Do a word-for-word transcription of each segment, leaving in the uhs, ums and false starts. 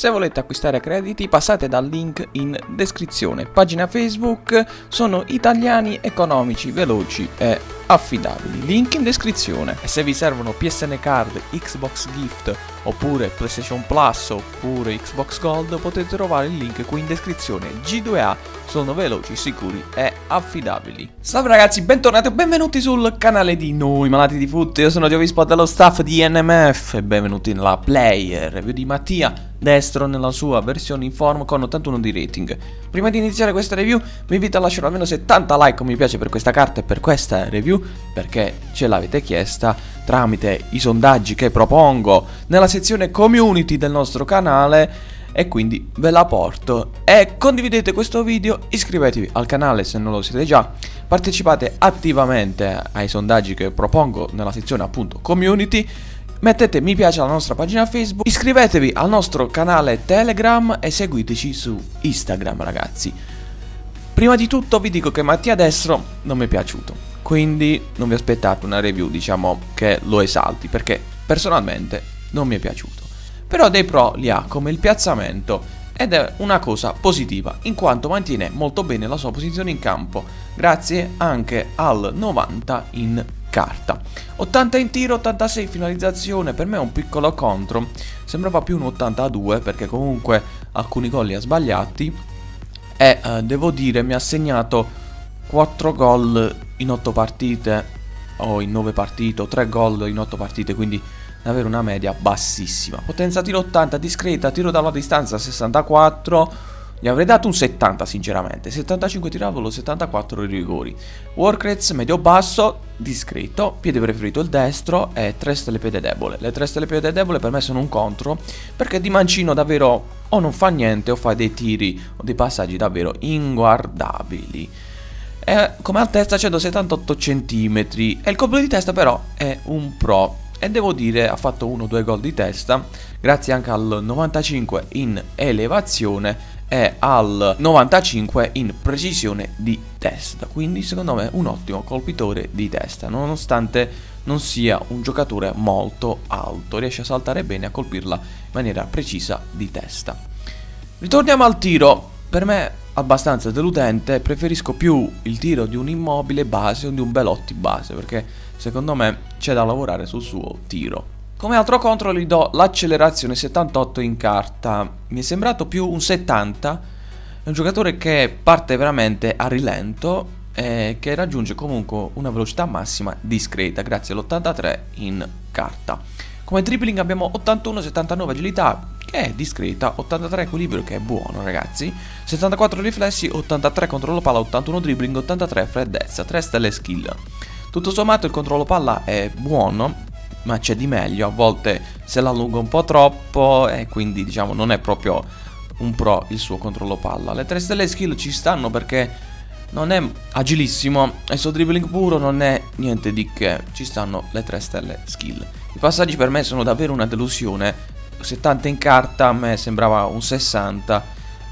Se volete acquistare crediti passate dal link in descrizione, pagina Facebook, sono italiani, economici, veloci e affidabili, link in descrizione. E se vi servono P S N Card, Xbox Gift oppure PlayStation Plus oppure Xbox Gold potete trovare il link qui in descrizione. G due A sono veloci, sicuri e affidabili. Salve ragazzi, bentornati e benvenuti sul canale di Noi Malati di Fut. Io sono Giovi Spo dello staff di N M F e benvenuti nella player review di Mattia Destro nella sua versione in form con ottantuno di rating. Prima di iniziare questa review vi invito a lasciare almeno settanta like, mi piace per questa carta e per questa review, perché ce l'avete chiesta tramite i sondaggi che propongo nella sezione community del nostro canale e quindi ve la porto. E condividete questo video, iscrivetevi al canale se non lo siete già, partecipate attivamente ai sondaggi che propongo nella sezione appunto community, mettete mi piace alla nostra pagina Facebook, iscrivetevi al nostro canale Telegram e seguiteci su Instagram ragazzi. Prima di tutto vi dico che Mattia Destro non mi è piaciuto, quindi non vi aspettate una review diciamo che lo esalti, perché personalmente non mi è piaciuto. Però dei pro li ha, come il piazzamento, ed è una cosa positiva in quanto mantiene molto bene la sua posizione in campo grazie anche al novanta in carta, ottanta in tiro, ottantasei finalizzazione. Per me è un piccolo contro, sembrava più un ottantadue perché comunque alcuni gol li ha sbagliati e eh, devo dire mi ha segnato quattro gol in otto partite o in nove partite o tre gol in otto partite, quindi avere una media bassissima. Potenza tiro ottanta, discreta, tiro dalla distanza sessantaquattro, gli avrei dato un settanta sinceramente, settantacinque tiravolo, settantaquattro rigori. Work rates medio basso, discreto, piede preferito il destro e tre stelle piede debole. Le tre stelle piede debole per me sono un contro, perché di mancino davvero o non fa niente o fa dei tiri o dei passaggi davvero inguardabili. E come altezza centosettantotto centimetri e il colpo di testa però è un pro. E devo dire ha fatto uno due gol di testa grazie anche al novantacinque in elevazione e al novantacinque in precisione di testa, quindi secondo me un ottimo colpitore di testa nonostante non sia un giocatore molto alto, riesce a saltare bene e a colpirla in maniera precisa di testa. Ritorniamo al tiro, per me abbastanza deludente, preferisco più il tiro di un Immobile base o di un Belotti base, perché secondo me c'è da lavorare sul suo tiro. Come altro contro gli do l'accelerazione settantotto in carta, mi è sembrato più un settanta, è un giocatore che parte veramente a rilento e che raggiunge comunque una velocità massima discreta grazie all'ottantatré in carta. Come dribbling abbiamo ottantuno, settantanove agilità che è discreta, ottantatré equilibrio che è buono ragazzi, settantaquattro riflessi, ottantatré controllo palla, ottantuno dribbling, ottantatré freddezza, tre stelle skill. Tutto sommato il controllo palla è buono, ma c'è di meglio, a volte se l'allunga un po' troppo e quindi diciamo non è proprio un pro il suo controllo palla. Le tre stelle skill ci stanno perché non è agilissimo e il suo dribbling puro non è niente di che, ci stanno le tre stelle skill. I passaggi per me sono davvero una delusione, settanta in carta a me sembrava un sessanta,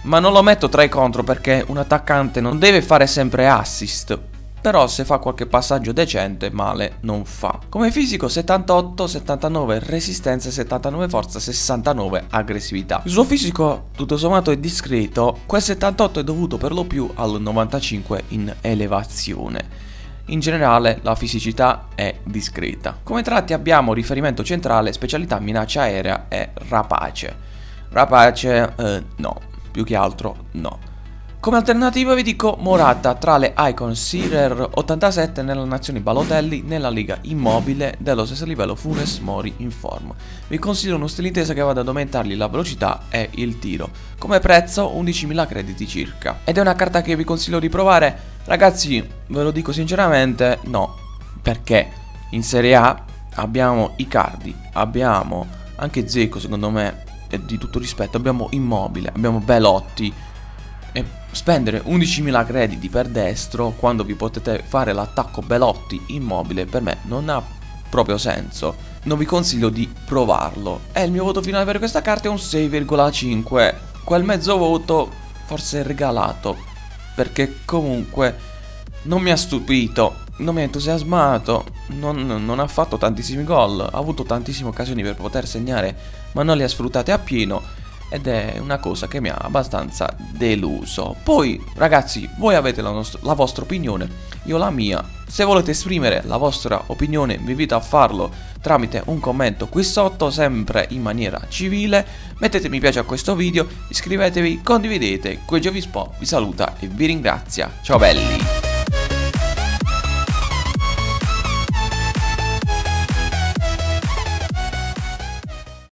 ma non lo metto tra i contro perché un attaccante non deve fare sempre assist, però se fa qualche passaggio decente male non fa. Come fisico settantotto, settantanove resistenza, settantanove forza, sessantanove aggressività. Il suo fisico tutto sommato è discreto, quel settantotto è dovuto per lo più al novantacinque in elevazione. In generale la fisicità è discreta. Come tratti abbiamo riferimento centrale, specialità minaccia aerea e rapace. Rapace eh, no, più che altro no. Come alternativa vi dico Morata tra le icon Seer ottantasette nella nazione Balotelli, nella Liga Immobile, dello stesso livello Funes Mori in forma. Vi consiglio uno stile intesa che vada ad aumentargli la velocità e il tiro. Come prezzo undicimila crediti circa. Ed è una carta che vi consiglio di provare? Ragazzi, ve lo dico sinceramente, no. Perché in Serie A abbiamo Icardi, abbiamo anche Zecco secondo me, e di tutto rispetto, abbiamo Immobile, abbiamo Belotti. E spendere undicimila crediti per destro quando vi potete fare l'attacco Belotti Immobile per me non ha proprio senso, non vi consiglio di provarlo. E il mio voto finale per questa carta è un sei virgola cinque, quel mezzo voto forse regalato perché comunque non mi ha stupito, non mi ha entusiasmato, non, non ha fatto tantissimi gol, ha avuto tantissime occasioni per poter segnare ma non le ha sfruttate appieno. ed è una cosa che mi ha abbastanza deluso. Poi ragazzi, voi avete la, la vostra opinione, io la mia. Se volete esprimere la vostra opinione vi invito a farlo tramite un commento qui sotto, sempre in maniera civile. Mettete mi piace a questo video, iscrivetevi, condividete. Giovi Spo vi saluta e vi ringrazia. Ciao belli!